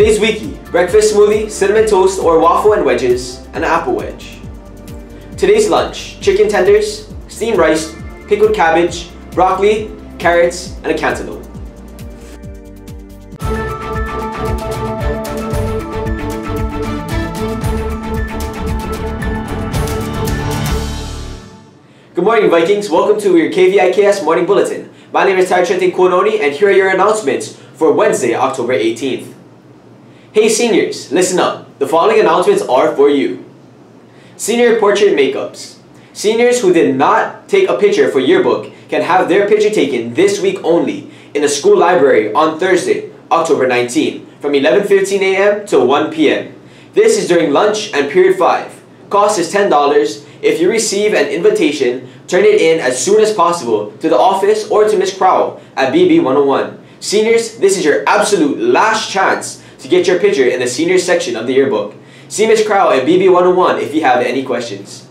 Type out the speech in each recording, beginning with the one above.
Today's wiki, breakfast smoothie, cinnamon toast or waffle and wedges, and apple wedge. Today's lunch, chicken tenders, steamed rice, pickled cabbage, broccoli, carrots, and a cantaloupe. Good morning, Vikings. Welcome to your KVIKS Morning Bulletin. My name is Tai Chente Kuanoni, and here are your announcements for Wednesday, October 18th. Hey seniors, listen up. The following announcements are for you. Senior portrait makeups. Seniors who did not take a picture for yearbook can have their picture taken this week only in the school library on Thursday, October 19th from 11:15 a.m. to 1 p.m. This is during lunch and period 5. Cost is $10. If you receive an invitation, turn it in as soon as possible to the office or to Ms. Crowell at BB 101. Seniors, this is your absolute last chance to get your picture in the senior section of the yearbook. See Ms. Crowell at BB 101 if you have any questions.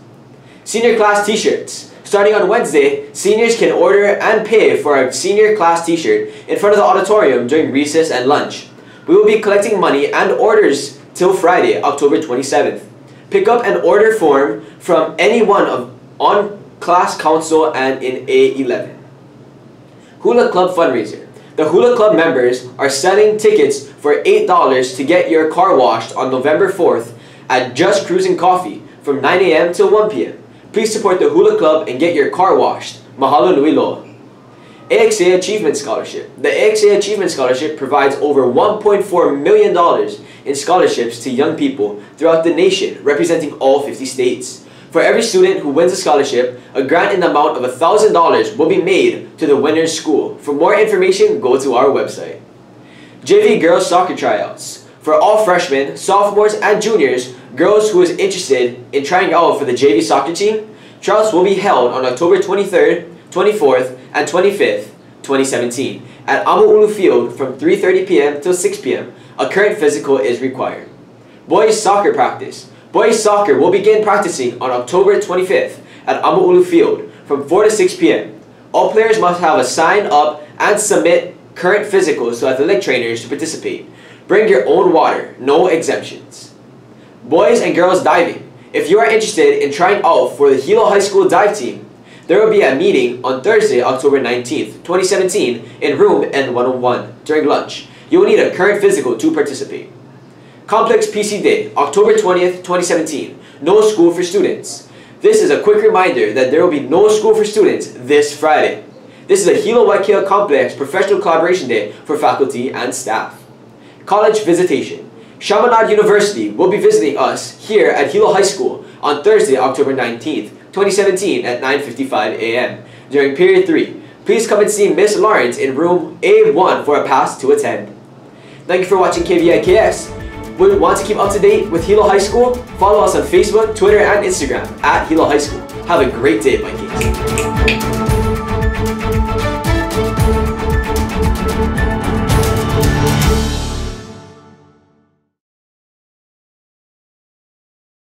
Senior class t-shirts. Starting on Wednesday, seniors can order and pay for a senior class t-shirt in front of the auditorium during recess and lunch. We will be collecting money and orders till Friday, October 27th. Pick up an order form from any one on class council and in A11. Hula Club fundraiser. The Hula Club members are selling tickets for $8 to get your car washed on November 4th at Just Cruising Coffee from 9 a.m. till 1 p.m. Please support the Hula Club and get your car washed. Mahalo Nui Loa. AXA Achievement Scholarship. The AXA Achievement Scholarship provides over $1.4 million in scholarships to young people throughout the nation, representing all 50 states. For every student who wins a scholarship, a grant in the amount of $1,000 will be made to the winner's school. For more information, go to our website. JV Girls Soccer Tryouts. For all freshmen, sophomores, and juniors, girls who is interested in trying out for the JV soccer team, tryouts will be held on October 23rd, 24th, and 25th, 2017 at Amauulu Field from 3:30 p.m. till 6 p.m. A current physical is required. Boys soccer practice. Boys soccer will begin practicing on October 25th at Amauulu Field from 4 to 6 p.m. All players must have a sign up and submit current physicals to athletic trainers to participate. Bring your own water, no exemptions. Boys and girls diving. If you are interested in trying out for the Hilo High School dive team, there will be a meeting on Thursday, October 19th, 2017 in room N101 during lunch. You will need a current physical to participate. Complex PC Day, October 20th, 2017. No school for students. This is a quick reminder that there will be no school for students this Friday. This is a Hilo Waikea Complex Professional Collaboration Day for faculty and staff. College visitation. Chaminade University will be visiting us here at Hilo High School on Thursday, October 19th, 2017 at 9:55 a.m. during period 3. Please come and see Ms. Lawrence in room A1 for a pass to attend. Thank you for watching KVIKS. Would you want to keep up to date with Hilo High School? Follow us on Facebook, Twitter, and Instagram at Hilo High School. Have a great day, Vikings.